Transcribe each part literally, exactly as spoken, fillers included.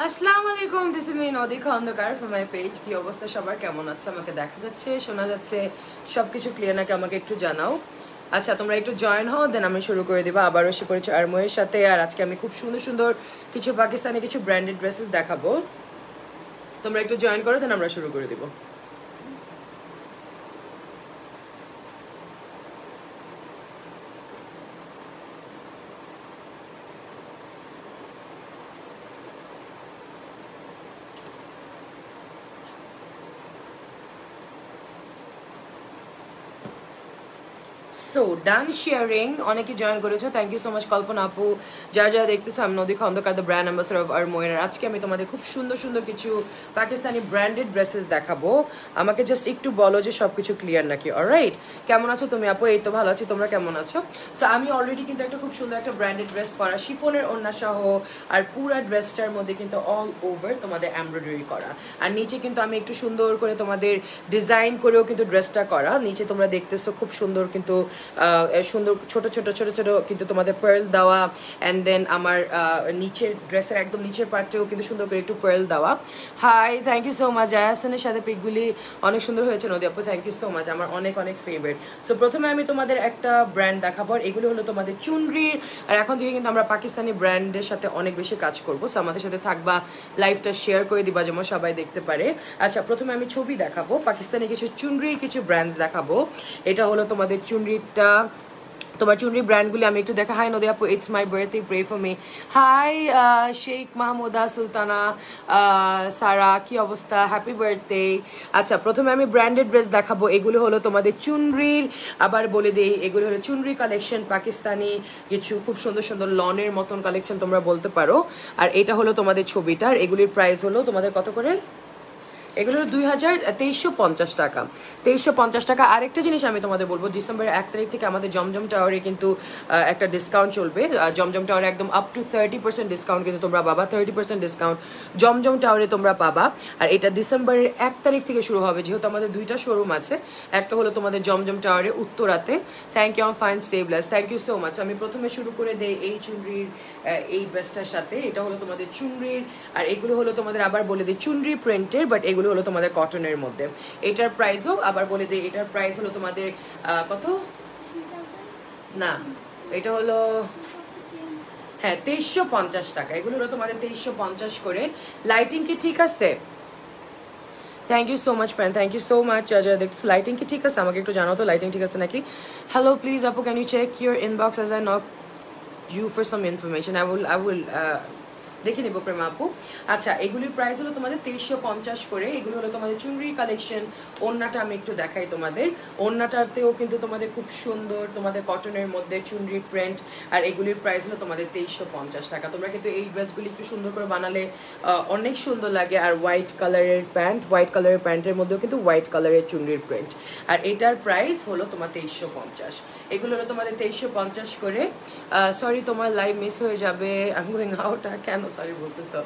আসসালামু আলাইকুম this is me নদী খন্দকার ফ্রম মাই পেজ। কি অবস্থা সবার, কেমন আছে? আমাকে দেখা যাচ্ছে, শোনা যাচ্ছে, সবকিছু ক্লিয়ার নাকি আমাকে একটু জানাও। আচ্ছা তোমরা একটু জয়েন হও, দেন আমি শুরু করে দেবো। আবারও এসে পড়েছি আরমোয়ের সাথে, আর আজকে আমি খুব সুন্দর সুন্দর কিছু পাকিস্তানি কিছু ব্র্যান্ডেড ড্রেসেস দেখাবো। তোমরা একটু জয়েন করো, দেন আমরা শুরু করে দেবো। सो डन शेयरिंग अनेके जॉइन करेছো, thank you so much Kalpana আপু। যারা যারা দেখতেছো, আমি নদী Khandakar the brand ambassador of আরমোয়ের। আজকে আমি তোমাদের খুব সুন্দর সুন্দর কিছু পাকিস্তানি ব্র্যান্ডেড ড্রেসেস দেখাবো। আমাকে জাস্ট একটু বলো যে সব কিছু ক্লিয়ার নাকি। অলরাইট, কেমন আছো তুমি আপু? এই তো ভালো আছি, তোমরা কেমন আছো? সো আমি অলরেডি কিন্তু একটা খুব সুন্দর একটা ব্র্যান্ডেড ড্রেস পরা, শিফনের ওড়না সহ, আর পুরো ড্রেসটার মধ্যে কিন্তু অল ওভার তোমাদের এমব্রয়ডারি করা, আর নিচে কিন্তু আমি একটু সুন্দর করে তোমাদের ডিজাইন করেও কিন্তু ড্রেসটা করা। নিচে তোমরা দেখতেছো খুব সুন্দর কিন্তু সুন্দর ছোট ছোট ছোট ছোট কিন্তু তোমাদের পার্ল দেওয়া, অ্যান্ড দেন আমার নিচের ড্রেসের একদম নিচের পার্টেও কিন্তু সুন্দর করে একটু পার্ল দেওয়া। Hi, thank you so much. জায়াসনের সাথে পিকগুলি অনেক সুন্দর হয়েছে নদী আপু, থ্যাংক ইউ সো মাচ, আমার অনেক অনেক ফেভারিট। সো প্রথমে আমি তোমাদের একটা ব্র্যান্ড দেখাবো, এগুলো হলো তোমাদের চুনরির। আর এখন থেকে কিন্তু আমরা পাকিস্তানি ব্র্যান্ডের সাথে অনেক বেশি কাজ করবো, সো আমাদের সাথে থাকবা, লাইভটা শেয়ার করে দিবা যেমন সবাই দেখতে পারে। আচ্ছা প্রথমে আমি ছবি দেখাবো, পাকিস্তানি কিছু চুনরির কিছু ব্র্যান্ডস দেখাবো। এটা হলো তোমাদের চুনরির টা তোমার চুনরি ব্র্যান্ডগুলি আমি একটু দেখা। হাই নদী আপু, it's my birthday, pray for me. Hi Sheikh Mahmuda Sultana Sara, কি অবস্থা, হ্যাপি বার্থডে। আচ্ছা প্রথমে আমি ব্র্যান্ডেড ড্রেস দেখাবো, এগুলো হলো তোমাদের চুনরির। আবার বলে দিই, এগুলো হলো চুনরি কালেকশন, পাকিস্তানি কিছু খুব সুন্দর সুন্দর লনের মতন কালেকশন তোমরা বলতে পারো। আর এটা হলো তোমাদের ছবিটার, এগুলির প্রাইস হলো তোমাদের কত করে? এগুলো দুই হাজার তেইশশো পঞ্চাশ টাকা, তেইশশো পঞ্চাশ টাকা। আরেকটা জিনিস আমি তোমাদের বলবো, ডিসেম্বরের এক তারিখ থেকে আমাদের জমজম টাওয়ারে কিন্তু একটা ডিসকাউন্ট চলবে। জমজম টাওয়ারে একদম up to thirty percent discount কিন্তু তোমরা পাবা, থার্টি পার্সেন্ট ডিসকাউন্ট জমজম টাওয়ারে তোমরা পাবা। আর এটা ডিসেম্বরের এক তারিখ থেকে শুরু হবে, যেহেতু আমাদের দুইটা শোরুম আছে, একটা হলো তোমাদের জমজম টাওয়ারে উত্তরাতে। থ্যাংক ইউ, আম ফাইন স্টেবলাস, থ্যাংক ইউ সো মাচ। আমি প্রথমে শুরু করে দেই এই চুনরির এই ড্রেসটার সাথে। এটা হলো তোমাদের চুনরির, আর এগুলো হলো তোমাদের আবার বলে দিই চুনরি প্রিন্টের, বাট এগুলো হলো তোমাদের কটনের মধ্যে। এটার প্রাইসও আবার বলে দিই, এটার প্রাইস হলো তোমাদের কত না, এটা হলো হ্যাঁ তেইশশো পঞ্চাশ টাকা। এগুলো হলো তোমাদের তেইশশো পঞ্চাশ করে। লাইটিং কি ঠিক আছে? Thank you so much friend, thank you so much. যারা দেখছো লাইটিং কি ঠিক আছে আমাকে একটু জানাও তো, লাইটিং ঠিক আছে নাকি? হ্যালো প্লিজ আপু, can you check your inbox as I knock you for some information. I will, I will uh, দেখে নেবো প্রেমা আপু। আচ্ছা এগুলির প্রাইস হলো তোমাদের তেইশশো পঞ্চাশ করে। এগুলো হলো তোমাদের চুনরি কালেকশন। ওড়নাটা আমি একটু দেখাই তোমাদের, ওড়নাটাতেও কিন্তু তোমাদের খুব সুন্দর তোমাদের কটনের মধ্যে চুনরি প্রিন্ট, আর এগুলির প্রাইস হলো তোমাদের তেইশশো পঞ্চাশ টাকা। তোমরা কিন্তু এই ড্রেসগুলি একটু সুন্দর করে বানালে অনেক সুন্দর লাগে। আর হোয়াইট কালারের প্যান্ট, হোয়াইট কালারের প্যান্টের মধ্যেও কিন্তু হোয়াইট কালারের চুনরির প্রিন্ট, আর এটার প্রাইস হলো তোমার তেইশশো পঞ্চাশ। এগুলো হলো তোমাদের তেইশশো পঞ্চাশ করে। সরি তোমার লাইভ মিস হয়ে যাবে, আই এম গোয়িং আউট। কেন সরি বলতেছো?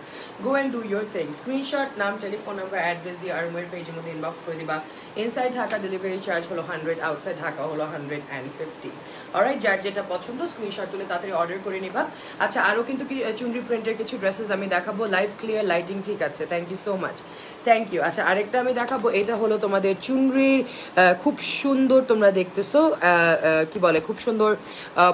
Go and do your thing. Screenshot, নাম, টেলিফোন নাম্বার, অ্যাড্রেস দিয়ে আরমোয়ের পেজের মধ্যে ইনবক্স করে দিবা। ইনসাইড ঢাকা ডেলিভারি চার্জ হলো হান্ড্রেড, আউটসাইড ঢাকা হলো হান্ড্রেড অ্যান্ড ফিফটি। অলরাইট, যার যেটা পছন্দ স্ক্রিনশট তুলে তাড়াতাড়ি অর্ডার করে নিবা। আচ্ছা আরও কিন্তু চুনরি প্রিন্টের কিছু ড্রেসেস আমি দেখাবো। লাইভ ক্লিয়ার, লাইটিং ঠিক আছে, thank you so much, thank you. আচ্ছা আরেকটা আমি দেখাবো, এটা হলো তোমাদের চুনরির খুব সুন্দর, তোমরা দেখতেছো কি বলে, খুব সুন্দর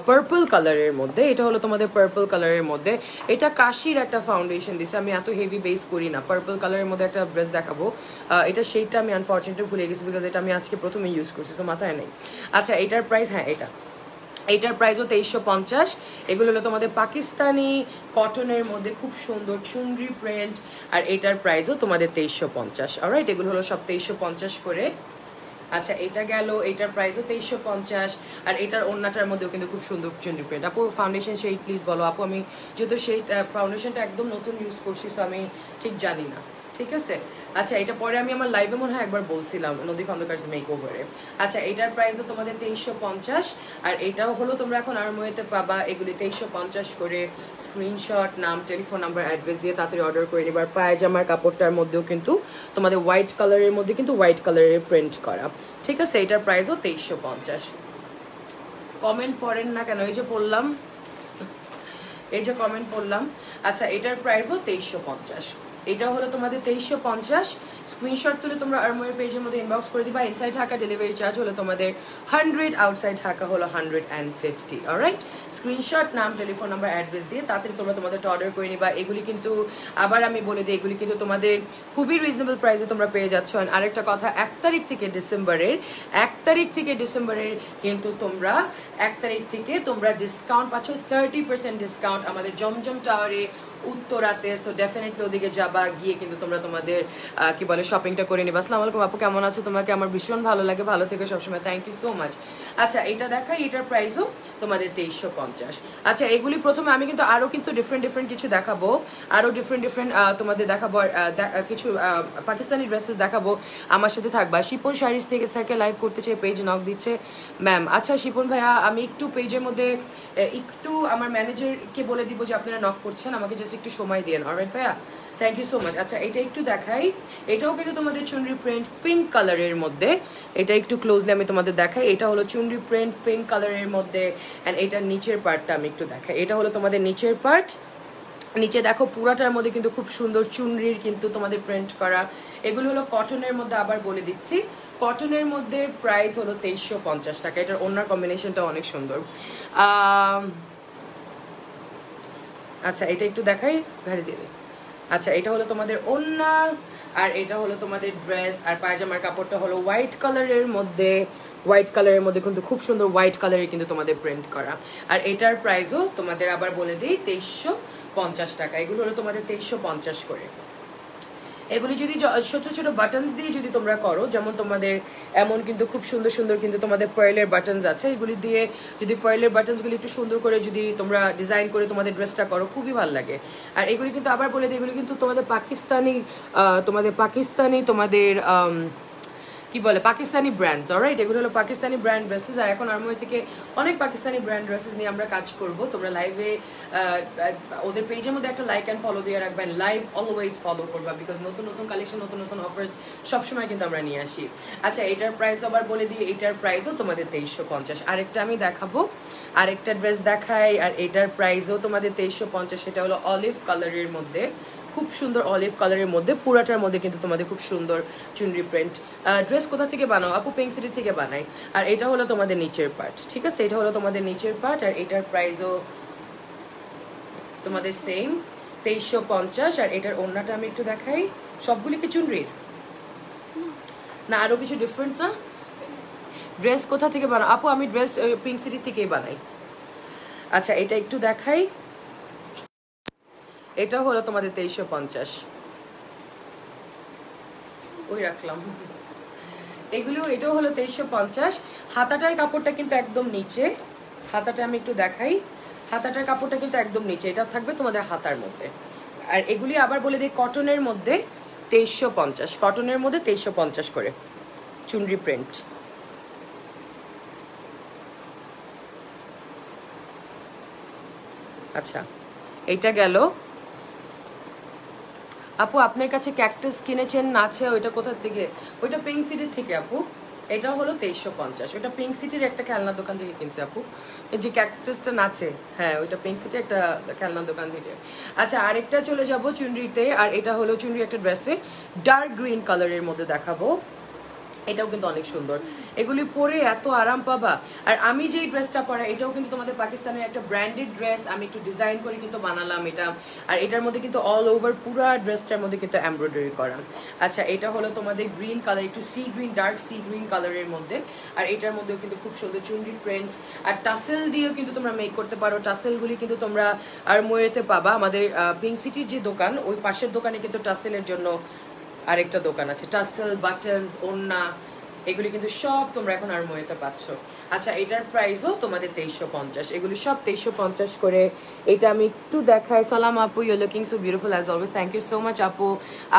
পার্পল কালারের মধ্যে। এটা হলো তোমাদের পার্পল কালারের মধ্যে, এটা কাশির একটা ফাউন্ডেশন দিছে। আমি এত হেভি বেস করি না। পার্পল কালারের মধ্যে একটা ড্রেস দেখাবো, এটা সেইটা আমি আনফর্চুনেটলি ভুলে গেছি, বিকজ এটা আমি আজকে প্রথমে ইউজ করছি, তো মাথায় নেই। আচ্ছা এটার প্রাইস, হ্যাঁ এটা এটার প্রাইসও তেইশশো পঞ্চাশ। এগুলো হলো তোমাদের পাকিস্তানি কটনের মধ্যে খুব সুন্দর চুনরি প্রিন্ট, আর এটার প্রাইসও তোমাদের তেইশশো পঞ্চাশ। অলরাইট, এগুলো হলো সব তেইশশো পঞ্চাশ করে। আচ্ছা এটা গেল, এটার প্রাইসও তেইশশো পঞ্চাশ। আর এটার ওড়নাটার মধ্যেও কিন্তু খুব সুন্দর চুনরি প্রিন্ট। আপু ফাউন্ডেশন শেড প্লিজ বলো। আপু আমি যেহেতু সেই ফাউন্ডেশনটা একদম নতুন ইউজ করছি, তো আমি ঠিক জানি না, ঠিক আছে? আচ্ছা এটা পরে আমি আমার লাইভে মনে হয় একবার বলছিলাম, নদী খন্দকারস মেকওভারে। আচ্ছা এটার প্রাইসও তোমাদের তেইশশো পঞ্চাশ, আর এটাও হলো তোমরা এখন আরমোয়েতে পাবা। এগুলি তেইশশো পঞ্চাশ করে। স্ক্রিনশট, নাম, টেলিফোন নাম্বার, অ্যাড্রেস দিয়ে তাড়াতাড়ি অর্ডার করে নিবার। পায়জামার কাপড়টার মধ্যেও কিন্তু তোমাদের হোয়াইট কালারের মধ্যে কিন্তু হোয়াইট কালারের প্রিন্ট করা, ঠিক আছে? এটার প্রাইসও তেইশশো পঞ্চাশ। কমেন্ট পড়েন না কেন? এই যে পড়লাম, এই যে কমেন্ট পড়লাম। আচ্ছা এটার প্রাইসও তেইশশো পঞ্চাশ, এটা হলো তোমাদের তেইশশো পঞ্চাশ। স্ক্রিনশট তুলে তোমরা আর্মওয়্যার পেজের মধ্যে ইনবক্স করে দিবা। ইনসাইড ঢাকা ডেলিভারি চার্জ হলো তোমাদের হান্ড্রেড, আউটসাইড ঢাকা হলো hundred and fifty. Alright, screenshot নাম, টেলিফোন নাম্বার, অ্যাড্রেস দিয়ে তাড়াতাড়ি তোমরা তোমাদেরটা অর্ডার করে নিবা। এগুলি কিন্তু আবার আমি বলে দিই, এগুলি কিন্তু তোমাদের খুবই রিজনেবল প্রাইসে তোমরা পেয়ে যাচ্ছ। আরেকটা কথা, এক তারিখ থেকে ডিসেম্বরের এক তারিখ থেকে ডিসেম্বরের কিন্তু তোমরা এক তারিখ থেকে তোমরা ডিসকাউন্ট পাচ্ছ, থার্টি পার্সেন্ট ডিসকাউন্ট আমাদের জমজম টাওয়ারে উত্তরাতে। সো ডেফিনেটলি ওদিকে যাবা, গিয়ে কিন্তু তোমরা তোমাদের কি বলে শপিংটা করে নিবা। আসসালামু আলাইকুম আপু, কেমন আছো? তোমাকে আমার ভীষণ ভালো লাগে, ভালো থেকে সবসময়, থ্যাংক ইউ সো মাচ। আচ্ছা এটা দেখা, এটার প্রাইসও তোমাদের তেইশশো পঞ্চাশ। আচ্ছা এগুলি প্রথমে আমি কিন্তু আরও কিন্তু ডিফারেন্ট ডিফারেন্ট কিছু দেখাবো, আরও ডিফারেন্ট ডিফারেন্ট তোমাদের দেখাবো, কিছু পাকিস্তানি ড্রেসেস দেখাবো। আমার সাথে থাকবা। শিপন শাড়িজ থেকে থাকে লাইভ করতে চাই, পেজ নক দিচ্ছে ম্যাম। আচ্ছা শিপন ভাইয়া, আমি একটু পেজের মধ্যে একটু আমার ম্যানেজারকে বলে দিব যে আপনারা নক করছেন, আমাকে জাস্ট একটু সময় দেন। অলরাইট ভাইয়া, থ্যাংক ইউ সো মাচ। আচ্ছা এটা একটু দেখাই, এটাও কিন্তু তোমাদের চুনরি প্রিন্ট পিঙ্ক কালারের মধ্যে। এটা একটু ক্লোজলি আমি তোমাদের দেখাই। এটা হলো চুনরি প্রিন্ট পিঙ্ক কালারের মধ্যে। অ্যান্ড এটার নিচের পার্টটা আমি একটু দেখাই। এটা হলো তোমাদের নিচের পার্ট। নিচে দেখো পুরাটার মধ্যে কিন্তু খুব সুন্দর চুনরির কিন্তু তোমাদের প্রিন্ট করা। এগুলো হলো কটনের মধ্যে, আবার বলে দিচ্ছি কটনের মধ্যে। প্রাইস হলো তেইশশো পঞ্চাশ টাকা। এটার ওনার কম্বিনেশনটা অনেক সুন্দর। আচ্ছা এটা একটু দেখাই, ঘাড়ি দিয়ে। আচ্ছা এটা হলো তোমাদের ওন্না, আর এটা হলো তোমাদের ড্রেস। আর পায়জামার কাপড়টা হলো হোয়াইট কালারের মধ্যে। হোয়াইট কালারের মধ্যে কিন্তু খুব সুন্দর হোয়াইট কালারে কিন্তু তোমাদের প্রিন্ট করা। আর এটার প্রাইসও তোমাদের আবার বলে দিই তেইশশো পঞ্চাশ টাকা। এগুলো হলো তোমাদের তেইশশো পঞ্চাশ করে। এগুলি যদি ছোটো ছোটো বাটনস দিয়ে যদি তোমরা করো, যেমন তোমাদের এমন কিন্তু খুব সুন্দর সুন্দর কিন্তু তোমাদের পার্লের বাটনস আছে। এগুলি দিয়ে যদি পার্লের বাটনসগুলি একটু সুন্দর করে যদি তোমরা ডিজাইন করে তোমাদের ড্রেসটা করো, খুবই ভালো লাগে। আর এগুলি কিন্তু আবার বলে দিই, এগুলি কিন্তু তোমাদের পাকিস্তানি তোমাদের পাকিস্তানি তোমাদের কি বলে পাকিস্তানি ব্র্যান্ডস। অলরাইট, এগুলো হলো পাকিস্তানি ব্র্যান্ড ড্রেসেস। আর এখন আর্মওয়্যার থেকে অনেক পাকিস্তানি ব্র্যান্ড ড্রেসেস নিয়ে আমরা কাজ করব। তোমরা লাইভে ওদের পেজের মধ্যে একটা লাইক অ্যান্ড ফলো দিয়ে রাখবেন। লাইভ অলওয়েজ ফলো করবা, বিকজ নতুন নতুন কালেকশন, নতুন নতুন অফার্স সবসময় কিন্তু আমরা নিয়ে আসি। আচ্ছা এটার প্রাইস আবার বলে দিই, এটার প্রাইসও তোমাদের তেইশশো পঞ্চাশ। আরেকটা আমি দেখাবো, আরেকটা ড্রেস দেখাই। আর এটার প্রাইসও তোমাদের তেইশশো পঞ্চাশ। এটা হলো অলিভ কালারের মধ্যে, খুব সুন্দর অলিভ কালারের মধ্যে। পুরাটার মধ্যে কিন্তু তোমাদের খুব সুন্দর চুনরি প্রিন্ট। ড্রেস কোথা থেকে বানাও আপু? পিঙ্ক সিটি থেকে বানাই। আর এটা হলো তোমাদের নিচের পার্ট, ঠিক আছে? এটা হলো তোমাদের নিচের পার্ট। আর এটার প্রাইসও তোমাদের সেম তেইশশো পঞ্চাশ। আর এটার ওড়নাটা আমি একটু দেখাই। সবগুলি কি চুনরির না আরও কিছু ডিফারেন্ট? না, ড্রেস কোথা থেকে বানাও আপু? আমি ড্রেস পিঙ্ক সিটি থেকেই বানাই। আচ্ছা এটা একটু দেখাই। এটা হলো তোমাদের তেইশশো পঞ্চাশ। ওই রাখলাম এগুলো। এটাও হলো তেইশশো পঞ্চাশ। হাতাটার কাপড়টা কিন্তু একদম নিচে। হাতাটা আমি একটু দেখাই। হাতাটার কাপড়টা কিন্তু একদম নিচে। এটা থাকবে তোমাদের হাতার মধ্যে। আর এগুলি আবার বলে দিই কটনের মধ্যে তেইশশো পঞ্চাশ। কটনের মধ্যে তেইশশো পঞ্চাশ করে চুনরি প্রিন্ট। আচ্ছা এইটা গেল। আপু আপনার কাছে ক্যাকটাস কিনেছেন না আছে, ওইটা কোথার থেকে? ওইটা পিঙ্ক সিটির থেকে আপু। এটা হলো তেইশশো পঞ্চাশ। ওইটা পিঙ্ক সিটির একটা খেলনা দোকান থেকে কিনছে আপু, এই যে ক্যাকটাসটা নাচে। হ্যাঁ ওইটা পিঙ্ক সিটির একটা খেলনা দোকান থেকে। আচ্ছা আরেকটা চলে যাবো চুনরিতে। আর এটা হলো চুনরি একটা ড্রেসে ডার্ক গ্রিন কালারের মধ্যে দেখাবো। এটাও কিন্তু অনেক সুন্দর। এগুলি পরে এত আরাম পাবা। আর আমি যেই ড্রেসটা পরা, এটাও কিন্তু তোমাদের পাকিস্তানের একটা ব্র্যান্ডেড ড্রেস। আমি একটু ডিজাইন করে কিন্তু বানালাম এটা। আর এটার মধ্যে কিন্তু অল ওভার পুরো ড্রেসটার মধ্যে কিন্তু এমব্রয়ডারি করা। আচ্ছা এটা হলো তোমাদের গ্রিন কালার, একটু sea green, dark sea green কালারের মধ্যে। আর এটার মধ্যেও কিন্তু খুব সুন্দর চুনরি প্রিন্ট। আর টাসেল দিয়েও কিন্তু তোমরা মেক করতে পারো। টাসেলগুলি কিন্তু তোমরা আর ময়ূরেতে পাবা। আমাদের পিঙ্ক সিটির যে দোকান, ওই পাশের দোকানে কিন্তু টাসেলের জন্য আরেকটা দোকান আছে। টাসেল, বাটনস, ওন্না, এগুলি কিন্তু সব তোমরা এখন আর ময়তে পাচ্ছ। আচ্ছা এটার প্রাইসও তোমাদের তেইশশো পঞ্চাশ। এগুলি সব তেইশশো পঞ্চাশ করে। এটা আমি একটু দেখাই। সালাম আপু, you looking so beautiful as always. Thank you so much আপু।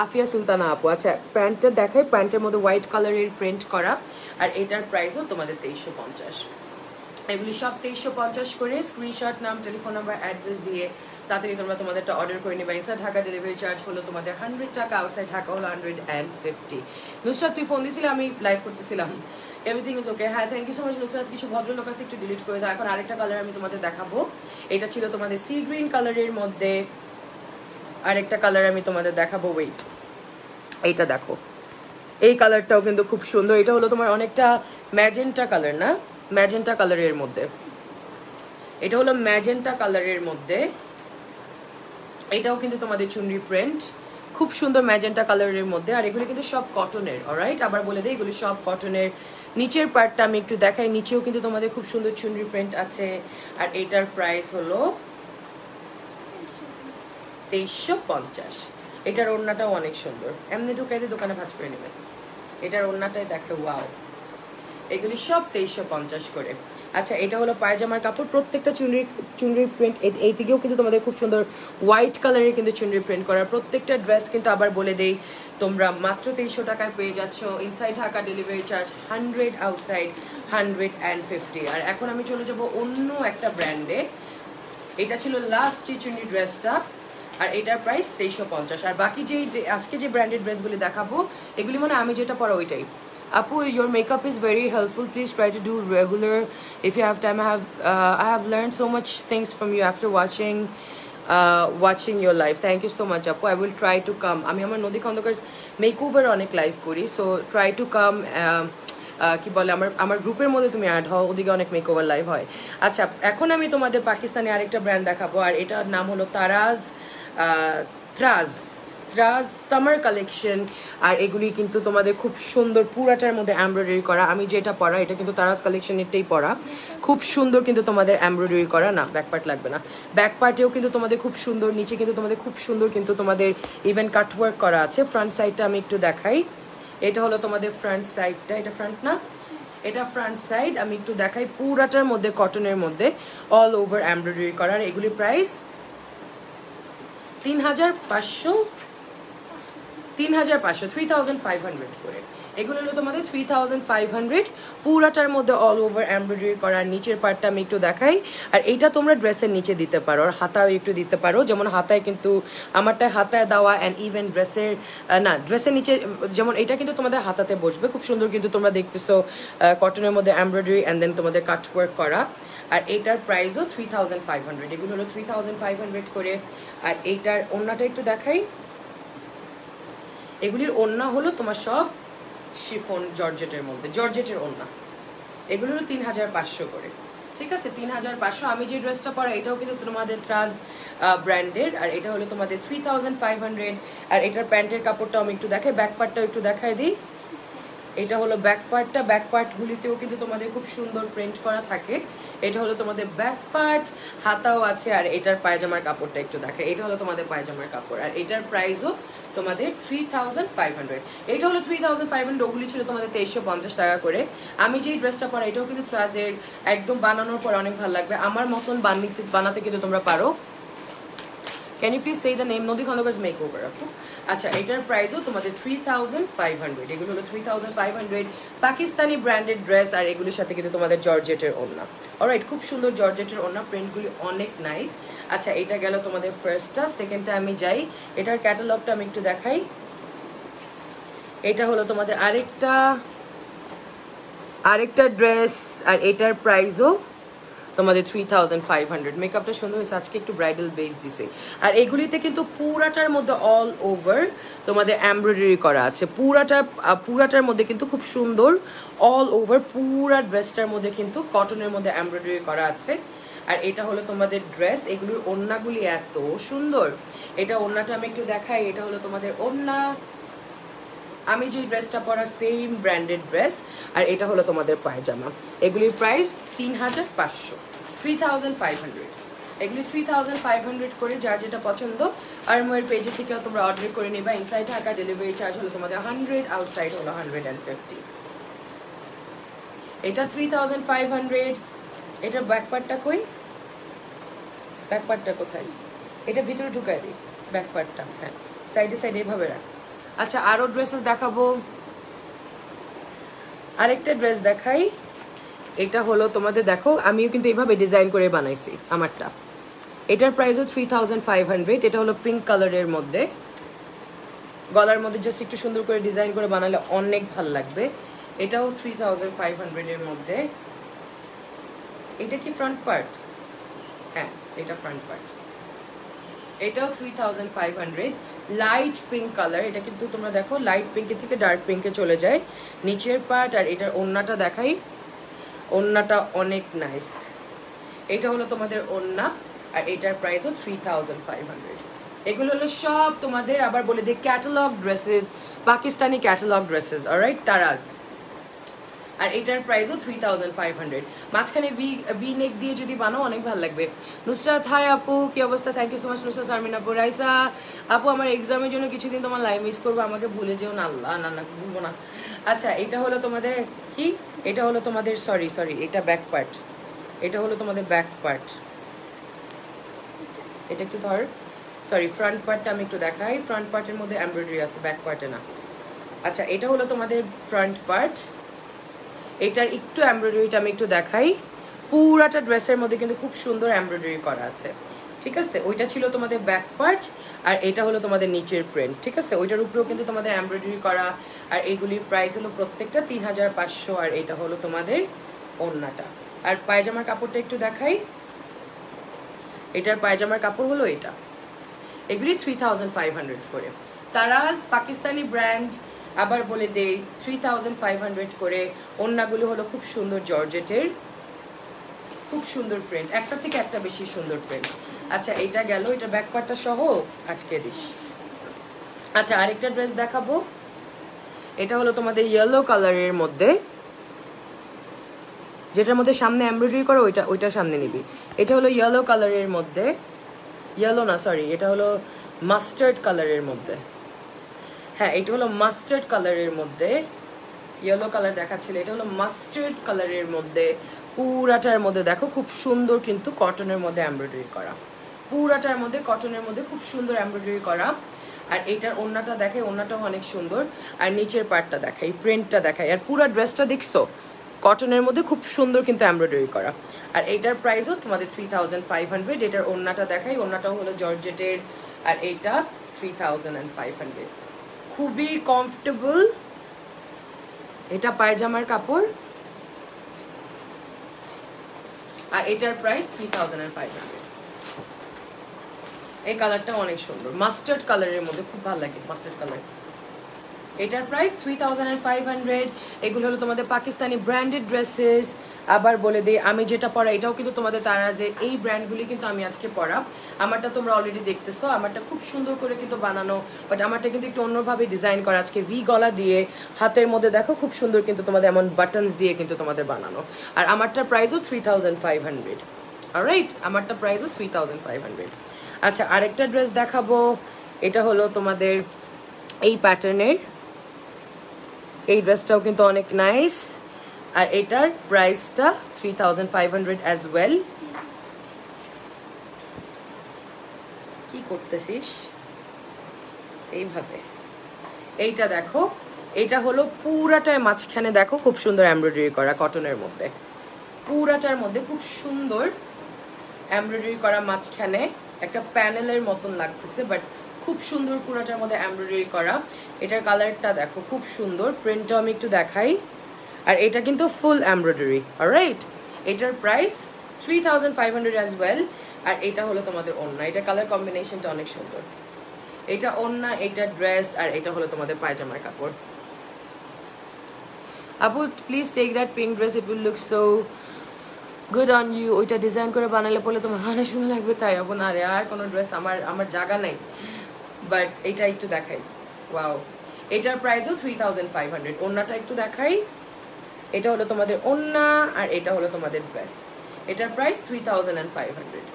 আফিয়া সুলতানা আপু। আচ্ছা প্যান্টটা দেখাই। প্যান্টের মধ্যে হোয়াইট কালারের প্রিন্ট করা। আর এটার প্রাইসও তোমাদের তেইশশো পঞ্চাশ। এগুলি সব তেইশশো পঞ্চাশ করে। স্ক্রিনশট, নাম, টেলিফোন নাম্বার, অ্যাড্রেস দিয়ে तातरी तोमरा तुम्हारे एक ऑर्डर कोई नहीं बैंसा ढाका डिलीवरी चार्ज होलो तुम्हारे हंड्रेड टाका आउटसाइड ढाका होलो हंड्रेड एंड फिफ्टी नुसरत तुई फोन दिसिला आमी लाइव करतेছিলাম everything is okay hi thank you so much Nusrat किछु भद्रलोक आछे एकटु डिलीट करे दाও এখন আরেকটা কালার আমি তোমাদের দেখাবো এটা ছিল তোমাদের সি গ্রিন কালারের মধ্যে আরেকটা কালার আমি তোমাদের দেখাবো ওয়েট এইটা দেখো এই কালারটাও কিন্তু খুব সুন্দর এটা হলো তোমার অনেকটা ম্যাজেন্টা কালার না ম্যাজেন্টা কালারের মধ্যে এটা হলো ম্যাজেন্টা কালারের মধ্যে এটাও কিন্তু তোমাদের চুনরি প্রিন্ট খুব সুন্দর ম্যাজেন্টা কালারের মধ্যে আর এগুলো কিন্তু সব কটনের অলরাইট আবার বলে দেই এগুলো সব কটনের নিচের পার্টটা আমি একটু দেখাই নিচেও কিন্তু তোমাদের খুব সুন্দর চুনরি প্রিন্ট আছে আর এটার প্রাইস হলো তেইশশো পঞ্চাশ এটার ওড়নাটাও অনেক সুন্দর এমনি ঢুকাইতে দোকানে ভাঁজ করে নেবেন এটার ওড়নাটাই দেখো ওয়াও এগুলো সব তেইশশো পঞ্চাশ করে अच्छा ये हलो पायजामार कपड़ प्रत्येक चुनरी चुनरी प्रिंट एदिकेও কিন্তু তোমাদের খুব সুন্দর হোয়াইট কালারে কিন্তু চুনরি প্রিন্ট করা প্রত্যেকটা ড্রেস কিন্তু আবার বলে দেই তোমরা মাত্র তেইশশো টাকায় পেয়ে যাচ্ছ inside Dhaka delivery charge hundred outside hundred and fifty আর এখন আমি চলে যাব অন্য একটা ব্র্যান্ডে এটা ছিল লাস্ট যে চুনরি ড্রেসটা আর এটার প্রাইস তেইশশো পঞ্চাশ আর বাকি যে আজকে যে ব্র্যান্ডেড ড্রেসগুলি দেখাবো এগুলি মানে আমি যেটা পরা ওইটাই Apu, your makeup is very helpful. Please try to do regular if you have time. I have uh, I have learned so much things from you after watching uh, watching your live. Thank you so much, Apu. I will try to come. I mean, our Nodi Khondokar's makeover on a live kori, so try to come. Uh, कि बोले आमार grouper मध्य तुम add हो ओदिके अनेक makeover live हय अच्छा एखोन आमि तोमादेर पाकिस्तानी आरेकटा ब्रैंड देखाबो आर एटार नाम हलो ताराज त्राज त्राज सामार कलेक्शन और एगुली किन्तु तोमादेर खूब सुंदर पूराटार मध्य एमब्रयडारी करा आमि जेटा परा एटा किन्तु ताराज कलेक्शनेरटाई परा खूब सुंदर किन्तु तोमादेर एमब्रयडारी करा ना बैकपार्ट लागबे ना बैकपार्टेओ किन्तु तोमादेर खूब सुंदर नीचे किन्तु तोमादेर खूब सुंदर किन्तु तोमादेर इवन काटवर्क करा आछे फ्रंट साइडटा आमि एकटु देखाई এটা হলো তোমাদের ফ্রন্ট সাইডটা এটা ফ্রন্ট না এটা ফ্রন্ট সাইড আমি একটু দেখাই পুরাটার মধ্যে কটনের মধ্যে অল ওভার এমব্রয়ডারি করা আর এগুলি প্রাইস তিন হাজার পাঁচশো করে এগুলো হলো তোমাদের তিন হাজার পাঁচশো পুরাটার মধ্যে অল ওভার এমব্রয়ডারি করা আর নিচের পার্টটা আমি একটু দেখাই আর এইটা তোমরা ড্রেসের নিচে দিতে পারো আর হাতাও একটু দিতে পারো যেমন হাতায় কিন্তু আমারটা হাতায় দেওয়া এন্ড ইভেন ড্রেসের না ড্রেসের নিচে যেমন এটা কিন্তু তোমাদের হাতাতে বসবে খুব সুন্দর কিন্তু তোমরা দেখতেছো কটনের মধ্যে এমব্রয়ডারি এন্ড দেন তোমাদের কাট ওয়ার্ক করা আর এটার প্রাইসও তিন হাজার পাঁচশো এগুলো হলো তিন হাজার পাঁচশো করে আর এইটার ওন্নাটা একটু দেখাই এগুলির ওন্না হলো তোমার সব শিফন জর্জেটের মধ্যে জর্জেটের ওন্না এগুলো হলো তিন হাজার পাঁচশো করে ঠিক আছে তিন হাজার পাঁচশো আমি যে ড্রেসটা পরা এটাও কিন্তু তোমাদের ত্রাজ ব্র্যান্ডের আর এটা হলো তোমাদের থ্রি থাউজেন্ড ফাইভ হান্ড্রেড আর এটার প্যান্টের কাপড়টাও আমি একটু দেখাই ব্যাকপার্টটাও একটু দেখাই দিই এটা হলো ব্যাকপার্টটা ব্যাকপার্টগুলিতেও কিন্তু তোমাদের খুব সুন্দর প্রিন্ট করা থাকে এটা হলো তোমাদের ব্যাকপার্ট হাতাও আছে আর এটার পায়জামার কাপড়টা একটু দেখো এটা হলো তোমাদের পায়জামার কাপড় আর এটার প্রাইসও তোমাদের তিন হাজার পাঁচশো এটা হলো তিন হাজার পাঁচশো ওগুলি ছিল তোমাদের তেইশশো পঞ্চাশ টাকা করে আমি যেই ড্রেসটা পরা এটাও কিন্তু ট্রাজের একদম বানানোর পর অনেক ভালো লাগবে আমার মতন বানিতে বানাতে কিন্তু তোমরা পারো Can you please say the name Nodi Khondokar's makeover appu acha etar price o tomader তিন হাজার পাঁচশো egulo holo তিন হাজার পাঁচশো pakistani branded dress ar egulor sathe kintu tomader georgette er onna all right khub sundor georgette er onna print guli onek nice acha eta gelo tomader first ta second ta ami jai etar catalog ta ami ekটু dekhai eta holo tomader arekta arekta dress ar etar price o তোমাদের তিন হাজার পাঁচশো মেকআপটা সুন্দর হয়েছে আজকে একটু bridal base দিছে আর এগুলিতে কিন্তু পুরাটার মধ্যে অল ওভার তোমাদের এমব্রয়ডারি করা আছে পুরাটা পুরাটার মধ্যে কিন্তু খুব সুন্দর অল ওভার পুরা ড্রেসটার মধ্যে কিন্তু কটনের মধ্যে এমব্রয়ডারি করা আছে আর এটা হলো তোমাদের ড্রেস এগুলোর ওড়নাগুলি এত সুন্দর এটা ওড়নাটা আমি একটু দেখাই এটা হলো তোমাদের ওড়না আমি যে ড্রেসটা পরা সেম ব্র্যান্ডেড ড্রেস আর এটা হলো তোমাদের পায়জামা এগুলির প্রাইস তিন হাজার পাঁচশো তিন হাজার পাঁচশো এগুলি তিন হাজার পাঁচশো করে যার যেটা পছন্দ আর্মওয়্যার পেজে থেকেও তোমরা অর্ডার করে নেবা ইনসাইড ঢাকা ডেলিভারি চার্জ হলো তোমাদের হান্ড্রেড আউটসাইড হলো হান্ড্রেড অ্যান্ড ফিফটি এটা তিন হাজার পাঁচশো এটা ব্যাকপার্টটা কই ব্যাকপার্টটা কোথায় এটা ভিতরে ঢুকাই দিই ব্যাকপার্টটা হ্যাঁ সাইডে সাইডে এভাবে রাখ আচ্ছা আরো ড্রেসেস দেখাবো আরেকটা ড্রেস দেখাই এটা হলো তোমাদের দেখো আমিও কিন্তু এইভাবে ডিজাইন করে বানাইছি আমারটা এটার প্রাইসও थ्री थाउजेंड फाइव हंड्रेड। এটা হলো পিঙ্ক কালারের মধ্যে, গলার মধ্যে জাস্ট একটু সুন্দর করে ডিজাইন করে বানালে অনেক ভালো লাগবে। এটাও थ्री थाउजेंड फाइव हंड्रेड এর মধ্যে। এটা কি ফ্রন্ট পার্ট? হ্যাঁ, এটা ফ্রন্ট পার্ট। এটাও three thousand five hundred, light pink colour. এটা কিন্তু তোমরা দেখো লাইট পিঙ্কের থেকে ডার্ক পিঙ্কে চলে যায় নিচের পার্ট। আর এটার ওড়নাটা দেখাই, ওড়নাটা অনেক নাইস। এটা হলো তোমাদের ওড়না, আর এটার প্রাইসও थ्री थाउजेंड फाइव हंड्रेड। এগুলো হলো সব তোমাদের, আবার বলে দিই, catalogue dresses, Pakistani catalogue dresses, alright, Taraz. আর এটার প্রাইসও थ्री थाउजेंड फाइव हंड्रेड। মাঝখানে ভি ভি নেক দিয়ে যদি বানাও অনেক ভালো লাগবে। নুসরাত, হাই আপু, কি অবস্থা? Thank you so much Nusrat Sharmin আপু। রাইসা আপু, আমার এক্সামের জন্য কিছুদিন তোমার লাইভ মিস করবো, আমাকে ভুলে যেও না। আল্লাহ, না না, ভুলবো না। আচ্ছা, এটা হলো তোমাদের কি, এটা হলো তোমাদের সরি সরি এটা ব্যাক পার্ট। এটা হলো তোমাদের ব্যাক পার্ট। এটা একটু ধর, সরি, ফ্রন্ট পার্টটা আমি একটু দেখাই। ফ্রন্ট পার্টের মধ্যে এমব্রয়ডারি আছে, ব্যাক পার্টে না। আচ্ছা, এটা হলো তোমাদের ফ্রন্ট পার্ট। এটার একটু এমব্রয়ডারিটা আমি একটু দেখাই। পুরাটা ড্রেসের মধ্যে কিন্তু খুব সুন্দর এমব্রয়ডারি করা আছে, ঠিক আছে? ওইটা ছিল তোমাদের ব্যাক পার্ট, আর এটা হলো তোমাদের নিচের প্রিন্ট, ঠিক আছে? ওইটার উপরেও কিন্তু তোমাদের এমব্রয়ডারি করা। আর এগুলির প্রাইস হলো প্রত্যেকটা তিন হাজার পাঁচশো। আর এটা হলো তোমাদের ওড়নাটা। আর পায়জামার কাপড়টা একটু দেখাই। এটার পায়জামার কাপড় হলো এটা। এগুলি থ্রি থাউজেন্ড ফাইভ হান্ড্রেড করে। তারাজ পাকিস্তানি ব্র্যান্ড, আবার বলে দেই, থ্রি থাউজেন্ড ফাইভ হান্ড্রেড করে। ওড়নাগুলো হলো খুব সুন্দর জর্জেটের, খুব সুন্দর প্রিন্ট, একটা থেকে একটা বেশি সুন্দর প্রিন্ট। আচ্ছা, এটা গেল, এটা ব্যাক পার্টটা সহ আটকে দিস। আচ্ছা, আরেকটা ড্রেস দেখাবো। এটা হলো তোমাদের ইয়েলো কালারের মধ্যে, যেটার মধ্যে সামনে এমব্রয়ডারি করো, ওইটা ওইটা সামনে নিবি। এটা হলো ইয়েলো কালারের মধ্যে, ইয়েলো না সরি এটা হলো মাস্টার্ড কালারের মধ্যে। হ্যাঁ, এটা হলো মাস্টার্ড কালারের মধ্যে, ইয়েলো কালার দেখাচ্ছিল। এটা হলো মাস্টার্ড কালারের মধ্যে। পুরাটার মধ্যে দেখো খুব সুন্দর কিন্তু কটনের মধ্যে এমব্রয়ডারি করা। পুরাটার মধ্যে কটনের মধ্যে খুব সুন্দর এমব্রয়ডারি করা। আর এটার ওড়নাটা দেখে, ওড়নাটাও অনেক সুন্দর। আর নিচের পার্টটা দেখাই, প্রিন্টটা দেখাই। আর পুরা ড্রেসটা দেখছো কটনের মধ্যে, খুব সুন্দর কিন্তু এমব্রয়ডারি করা। আর এটার প্রাইসও তোমাদের থ্রি থাউজেন্ড ফাইভ হান্ড্রেড। এটার ওড়নাটা দেখাই, ওড়নাটাও হলো জর্জেটের। আর এটা থ্রি থাউজেন্ড ফাইভ হান্ড্রেড, খুবই কমফোর্টেবল। এটা পায়জামার কাপড়, আর এটার price three thousand five hundred. এই কালারটা অনেক সুন্দর, মাস্টার্ড কালারের মধ্যে, খুব ভালো লাগে মাস্টার্ড কালার। এটার price three thousand five hundred. এগুলো হলো তোমাদের পাকিস্তানি ব্র্যান্ডেড ড্রেসেস। আবার বলে দিই, আমি যেটা পরা এটাও কিন্তু তোমাদের তারাজের। এই ব্র্যান্ডগুলি কিন্তু আমি আজকে পরা। আমারটা তোমরা অলরেডি দেখতেছো, আমারটা খুব সুন্দর করে কিন্তু বানানো, বাট আমারটা কিন্তু একটু অন্যভাবে ডিজাইন করা। আজকে ভি গলা দিয়ে, হাতের মধ্যে দেখো খুব সুন্দর কিন্তু তোমাদের এমন বাটনস দিয়ে কিন্তু তোমাদের বানানো। আর আমারটার প্রাইসও three thousand five hundred. Alright, আমারটা প্রাইসও থ্রি থাউজেন্ড ফাইভ হান্ড্রেড। আচ্ছা, আরেকটা ড্রেস দেখাবো। এটা হলো তোমাদের এই প্যাটার্নের, এই ড্রেসটাও কিন্তু অনেক নাইস। আর এটার প্রাইসটা three thousand five hundred as well. কি করতেছিস এইভাবে? এইটা দেখো, এটা হলো পুরাটায় মাঝখানে দেখো খুব সুন্দর এমব্রয়ডারি করা কটনের মধ্যে। পুরাটার মধ্যে খুব সুন্দর এমব্রয়ডারি করা, মাঝখানে একটা প্যানেলের মতন লাগতেছে, বাট খুব সুন্দর পুরাটার মধ্যে এমব্রয়ডারি করা। এটার কালারটা দেখো খুব সুন্দর, প্রিন্টটা আমি একটু দেখাই। আর এটা কিন্তু ফুল এমব্রয়ডারি, অলরাইট। এটার price three thousand five hundred as well. আর এটা হলো তোমাদের ওড়না, এটা কালার কম্বিনেশনটা অনেক সুন্দর। এটা ওড়না, এটা ড্রেস, আর এটা হলো তোমাদের পায়জামার কাপড়। আপু, please take that pink dress, it will look so good on you. ওইটা ডিজাইন করে বানালে পড়লে তোমার অনেক সুন্দর লাগবে। তাই আপু, না রে, আর কোনো ড্রেস আমার আমার জায়গা নেই, বাট এটা একটু দেখাই। ওয়াও, এটার প্রাইসও থ্রি থাউজেন্ড ফাইভ হান্ড্রেড। ওড়নাটা একটু দেখাই। এটা হলো তোমাদের ওড়না, আর এটা হলো তোমাদের ড্রেস। এটার price three thousand five hundred.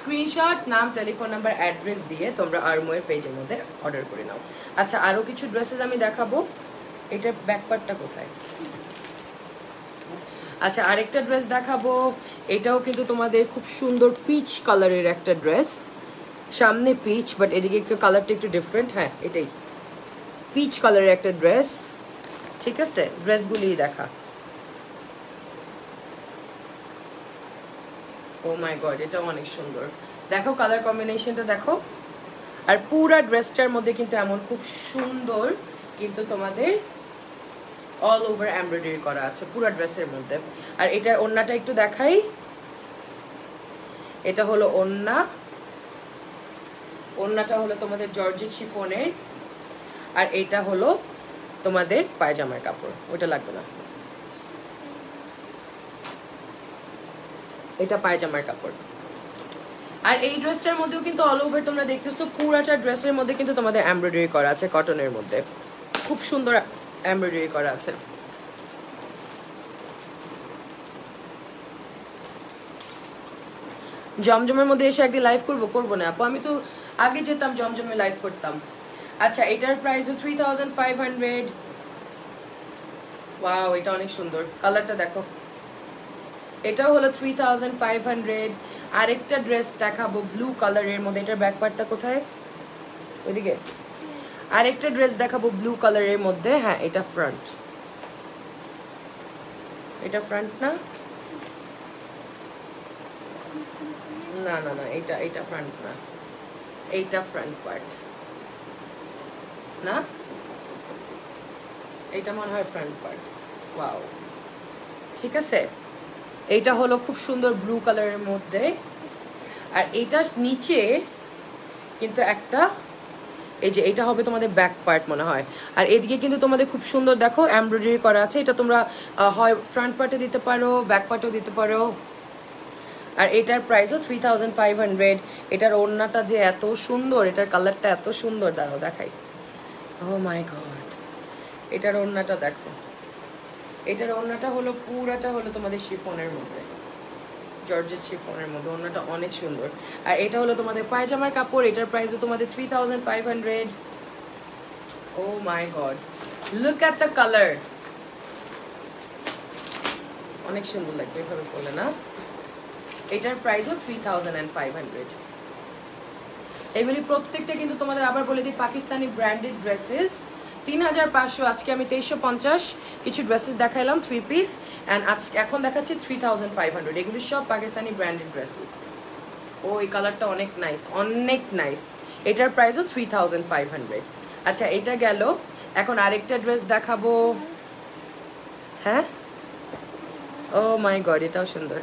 Screenshot, নাম, টেলিফোন নাম্বার, অ্যাড্রেস দিয়ে তোমরা আরমোয়ের পেজের মধ্যে অর্ডার করে নাও। আচ্ছা, আরও কিছু ড্রেসেস আমি দেখাবো। এটার ব্যাকপার্টটা কোথায়? আচ্ছা, আরেকটা ড্রেস দেখাবো। এটাও কিন্তু তোমাদের খুব সুন্দর পিচ কালারের একটা ড্রেস। সামনে পিচ, বাট এদিকে একটু কালারটা একটু ডিফারেন্ট। হ্যাঁ, এটাই পিচ কালারের একটা ড্রেস, ঠিক আছে? ড্রেসগুলি দেখা। ও মাই গড, এটা অনেক সুন্দর। देखो कलर कम्बिनेशन देखो और पूरा ड्रेसटार मध्य क्योंकि एम खूब सुंदर क्योंकि तुम्हारे ऑल ओवर एम्ब्रॉयडरी करा आछे पूरा ड्रेसर मध्य और एटार ओन्नाटा एकटु देखाई एटा हलो ओन्ना ओन्नाटा हलो तुम्हारे जर्जेट शिफोनेर और एटा हलो तुम्हारे पायजामार कपड़ ओटा लागबे ना एटा पायजामार कपड़ और ये ड्रेसटार मध्य क्योंकि ऑल ओवर तुम्हारा देखते पूराटा ड्रेसर मध्य क्योंकि तुम्हारे एम्ब्रॉयडरी करा आछे कटनेर मध्य खूब सुंदर एम्ब्रॉयडरी करा आछे जमजमेर मध्य एशे एकदिन लाइव करब करब ना आपु आमि तो आगे जेताम जमजमे लाइव करताम। अच्छा एटार price three thousand five hundred. Wow एटा अनेक सुंदर कलरटा देखो एटा हलो थ्री थाउजेंड फाइव हंड्रेड। आरेकटा ड्रेस देखाबो ब्लू कलरेर मध्य एटार बैक पार्टटा कोथाय ओइदिके आरेकटा ड्रेस देखाबो ब्लू कलर मध्य हाँ एटा फ्रंट एटा फ्रंट ना ना ना ना एटा एटा फ्रंट ना एटा फ्रंट पार्ट ना एटा मन है फ्रंट पार्ट। वाओ ठीक है एटा हलो खूब सुंदर ब्लू कलर मध्य और एटार नीचे किन्तु एकटा तुम्हारे बैक पार्ट मना है और एदिके किन्तु तुम्हारे खूब सुंदर देखो एम्ब्रॉयडरी करा आछे एटा तोमरा फ्रंट पार्टे दिते पारो बैक पार्टेओ दिते पारो और एटार price three thousand five hundred. एटार ओन्नाटा जे एतो सुंदर एटार कलरटा एतो सुंदर दाओ देखाई ओ माई गॉड एटार ओन्नाटा देखो एटार ओन्नाटा हलो पुराटा हलो तुम्हारे शिफोनेर मध्य जर्जेट शिफोनेर मध्य ओन्नाटा अनेक सुंदर और एटा हलो तुम्हारे पायजामार कपड़ एटार प्राइस तुम्हारे three thousand five hundred. Oh my God look at the colour अनेक सुंदर लागबे एभाबे पड़ले ना एटार price three thousand five hundred. एगुली प्रत्येकटा किन्तु तुम्हारे आबार बोले दिई पाकिस्तानी ब्रैंडेड ड्रेसेस तीन हजार पाँचो आज के तेईसशो पंचाश किछु ड्रेसेस देखाइलाम थ्री पिस एंड आज एखन देखाच्छि थ्री थाउजेंड फाइव हंड्रेड एगुलो सब पाकिस्तानी ब्रैंडेड ड्रेसेस। ओ एई कलरटा अनेक नाइस अनेक नाइस एटार price three thousand five hundred. अच्छा एटा गेल एखन आरेकटा ड्रेस देखाबो हाँ ओ माई गॉड एटाओ सुंदर।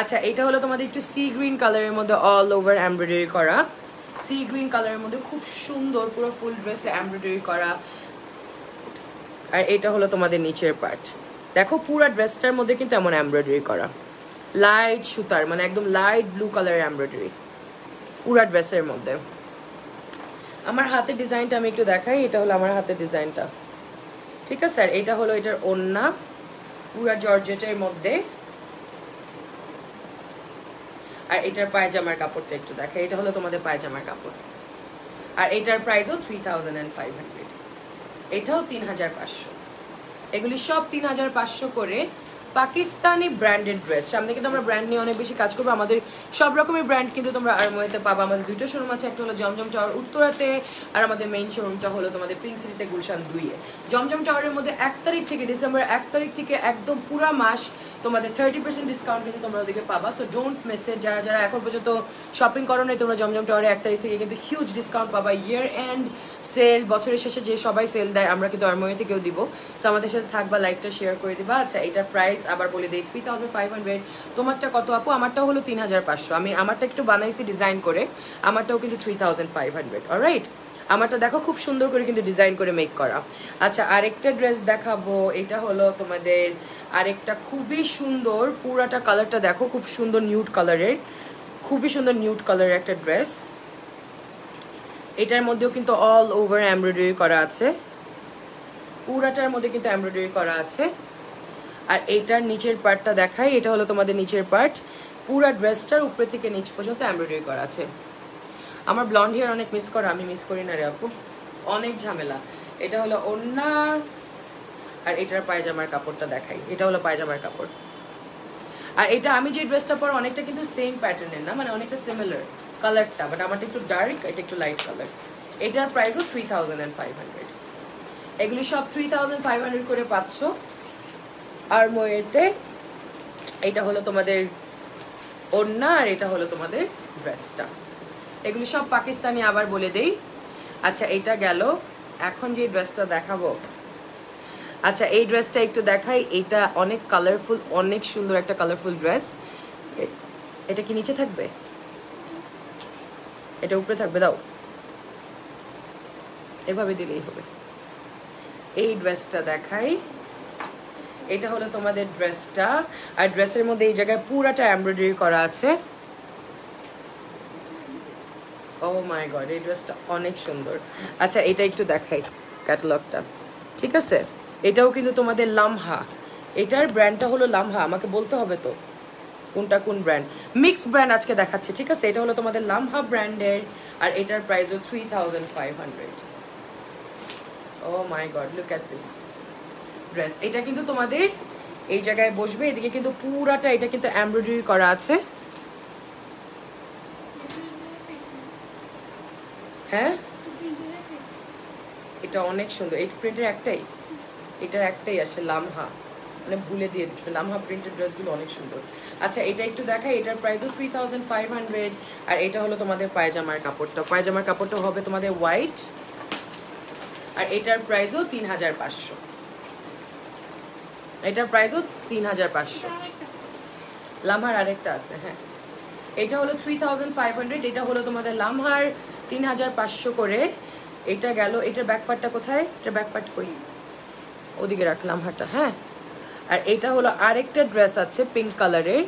अच्छा एटा हलो तोमादेर एकटु सी ग्रीन कलरेर मध्य अल ओवर एमब्रयडारी करा सी ग्रीन कलरेर मध्य खूब सुंदर पुरो फुल ड्रेसे एमब्रयडारी करा और एटा हलो तुम्हारे नीचेर पार्ट देखो पूरा ड्रेसटार मध्य किन्तु एमन एमब्रयडारी करा लाइट सुतार माने एकदम लाइट ब्लू कलर एमब्रयडारी पूरा ड्रेसर मध्य। आमार हाथे डिजाइनटा आमि एकटु देखाई एटा हलो आमार हाथे डिजाइनटा ठीक आछे सर एटा हलो एटार ओन्ना पूरा जर्जेटेर मध्य और एटार पायजामार कापड़टा एकटु देखाई एटा हलो तुम्हारे पायजामार कापड़ और एटार प्राइसও थ्री थाउजेंड फाइव हंड्रेड। एटाओ तीन हजार पाँचो एगुली सब तीन हजार पाँचो करे पाकिस्तानी ब्रैंडेड ड्रेस सामने क्योंकि ब्रैंड नहीं अनेक बेशी काज करब सब रकम ब्रैंड क्योंकि तुम्हारा आरमोएते पाबा दुइटा शोरूम आछे एक हलो जमजम टावर उत्तराते और हमारे मेन शोरूमटा हलो तुम्हारे पिंक सिटीते गुलशान दुइए। जमजम टावरेर मध्य एक तारीख थेके डिसेम्बर एक तारीख थेके एकदम पूरा मास तुम्हारे थार्टी परसेंट डिसकाउंट क्योंकि तुम्हारा ओदिके पाबा सो डोंट मिस इट। जारा जारा एखोन पर्यन्त शपिंग करो नाई तुम्हारा जमजम टावरे एक तारीख थेके क्योंकि ह्यूज डिसकाउंट पाबा इयर एंड सेल बछरेर शेषे जे सबाई सेल देय आमरा किन्तु आरमोए थेकेओ दिब सो आमादेर साथे थाकबा लाइकटा शेयर करे दिबा। अच्छा एटार प्राइस আবার বলে দেই थ्री थाउजेंड फाइव हंड्रेड। তোমারটা কত আপু? আমারটা হলো थ्री थाउजेंड फाइव हंड्रेड। আমি আমারটা একটু বানাইছি ডিজাইন করে আমারটাও কিন্তু three thousand five hundred. Alright আমারটা দেখো খুব সুন্দর করে কিন্তু ডিজাইন করে মেক করা। আচ্ছা আরেকটা ড্রেস দেখাবো এটা হলো তোমাদের আরেকটা খুবই সুন্দর পুরাটা কালারটা দেখো খুব সুন্দর নিউড কালারের খুবই সুন্দর নিউড কালারের একটা ড্রেস এটার মধ্যেও কিন্তু অল ওভার এমব্রয়ডারি করা আছে পুরাটার মধ্যে কিন্তু এমব্রয়ডারি করা আছে और एटार नीचेर पार्टा देखाई एटा हलो तुम्हारे नीचेर पार्ट पूरा ड्रेसटार ऊपर थेके नीच पर्यन्त एमब्रयडारी करा आछे। आमार ब्लन्ड हेयर अनेक मिस करो आमी मिस करी ना रे आपु अनेक झमेला। एटा हलो ओन्ना और एटार पायजामार कापड़टा देखाई एटा हलो पायजामार कापड़ और एटा आमी जे ड्रेसटा पर अनेकटा किन्तु सेम पैटार्नेर ना माने अनेकटा सिमिलार कलरटा बाट आमारटा एकटु डार्क एटा एकटु लाइट कलर। एटार प्राइसও थ्री थाउजेंड फाइव हंड्रेड। एगुली सब थ्री थाउजेंड फाइव हंड्रेड करे पाচ্ছ आरमोएते। एटा हलो तुम्हारे ओन्ना और ये हलो तुम्हारे ड्रेसटा एगुली सब पाकिस्तानी आबार बोले देई। अच्छा एटा गेलो एखन जे ड्रेसटा देखाबो। अच्छा ये ड्रेसटा एकटू देखाई, एटा अनेक कलरफुल अनेक सुंदर एक कलरफुल ड्रेस। एटा कि नीचे थाकबे? एटा उपरे थाकबे। दाओ एभाबे दिलेई होबे। एई ड्रेसटा देखाई, एटा हलो तुम्हारे ड्रेसटा और ड्रेसर मध्य जगह पूराटा एम्ब्रॉयडरी करा आछे। ओ माय गॉड ये ड्रेसटा अनेक सुंदर। अच्छा एटा एकटू देखाई कैटलगटा, ठीक आछे? एटाओ किन्तु तुम्हारे लाम्हा, एटार ब्रैंडटा हलो लाम्हा। आमाके बोलते होबे तो कोनटा कोन ब्रैंड, मिक्स ब्रैंड आज के देखाच्छे, ठीक आछे? एटा हलो तुम्हारे लाम्हा ब्रैंडेर और एटार प्राइस हो three thousand five hundred. Oh my God look at this dress. एटा किन्तु तुम्हारे ये जगह बसबे, एदिके किन्तु पूराटा एटा किन्तु एमब्रॉयडरी करा आछे। হ্যাঁ এটা অনেক সুন্দর। এই প্রিন্টের একটাই, এটার একটাই আছে লামহা, মানে ভুলে দিয়ে দিছে। লামহা প্রিন্টেড ড্রেসগুলো অনেক সুন্দর। আচ্ছা এটা একটু দেখাই, এটার প্রাইস হলো থ্রি থাউজেন্ড ফাইভ হান্ড্রেড। আর এটা হলো তোমাদের পায়জামার কাপড়টা, পায়জামার কাপড়টা হবে তোমাদের হোয়াইট আর এটার প্রাইসও তিন হাজার পাঁচশো। এটার প্রাইসও তিন হাজার পাঁচশো। লামহার আরেকটা আছে, হ্যাঁ এটা হলো থ্রি থাউজেন্ড ফাইভ হান্ড্রেড। এটা হলো তোমাদের লামহার तीन हजार पाँचो करे। एटा गेलो, एटार बैकपार्ट कोथाय? एटार बैकपार्ट कोई ओदिके राखलाम हाटा। हाँ और एटा हलो आरेकटा ड्रेस आछे पिंक कलरेर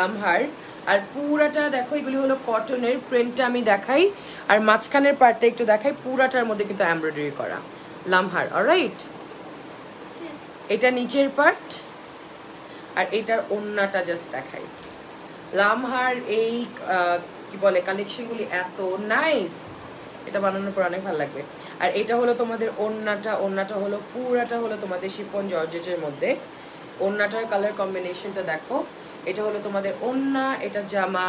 लामहार और पूराटा देखो एगुली हलो कटनेर। प्रिंटटा आमी देखाई और माझखानेर पार्टटा एकटु देखाई। पूराटार मध्य किन्तु एमब्रयडारी करा लामहार। अलराइट एटा नीचेर पार्ट और एटार ओन्नाटा जास्ट देखाई। लामहार ए कि बोले कलेक्शनगुली एतो नाइस, एटा बनानोर पर अनेक भालो लागबे। और एटा हलो तोमादेर ओन्नाटा, ओन्नाटा हलो पूराटा हलो तोमादेर शिफन जर्जेटेर मध्य। ओन्नाटार कलर कम्बिनेशनटा देखो। एटा हलो तोमादेर ओन्ना, एटा जामा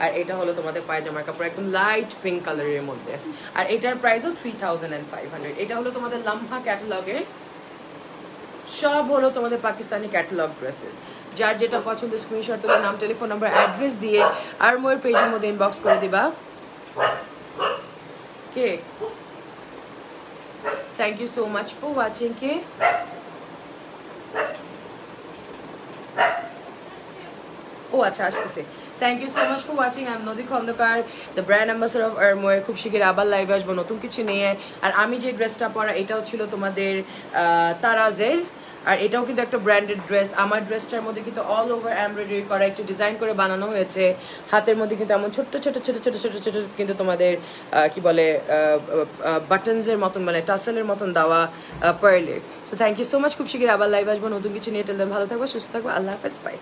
और एटा हलो तोमादेर पायजामार कापड़ एकदम लाइट पिंक कलरेर मध्य। और एटार प्राइसও थ्री थाउजेंड फाइव हंड्रेड। एटा हलो तोमादेर लाम्हा कैटलगের सब हलो तोमादेर पाकिस्तानी कैटलग ड्रेसेस। जार जेटा पसंद स्क्रीनशॉट तुले नाम टेलीफोन नम्बर एड्रेस दिए आर्मोर पेजेर मध्य इनबक्स करे दिबा। के थैंक यू सो माच फॉर वाचिंग। के ओ अच्छा आसतेছে। थैंक यू सो माच for watching. I am Nodi Khondokar the brand ambassador of Armour. खूब शीघ्र आबार लाइव आसबो नतुन किछु निये। और आमी जे ड्रेसटा परा एटाओ छिलो तोमादेर ताराजेर और এটাও কিন্তু একটা ব্র্যান্ডেড ড্রেস। আমার ড্রেসটার মধ্যে কিন্তু অল ওভার এমব্রয়ডারি করা, একটু ডিজাইন করে বানানো হয়েছে। হাতের মধ্যে কিন্তু এমন ছোট ছোট ছোট ছোট ছোট ছোট কিন্তু তোমাদের কি বলে বাটনসের মতন, মানে টাসেলের মতন দেওয়া পার্লের। So thank you so much. খুব শিগগির আবার লাইভ আসবো নতুন কিছু নিয়ে। টেল দেন ভালো থাকবো, সুস্থ থাকবো। আল্লাহ হাফেজ, বাই।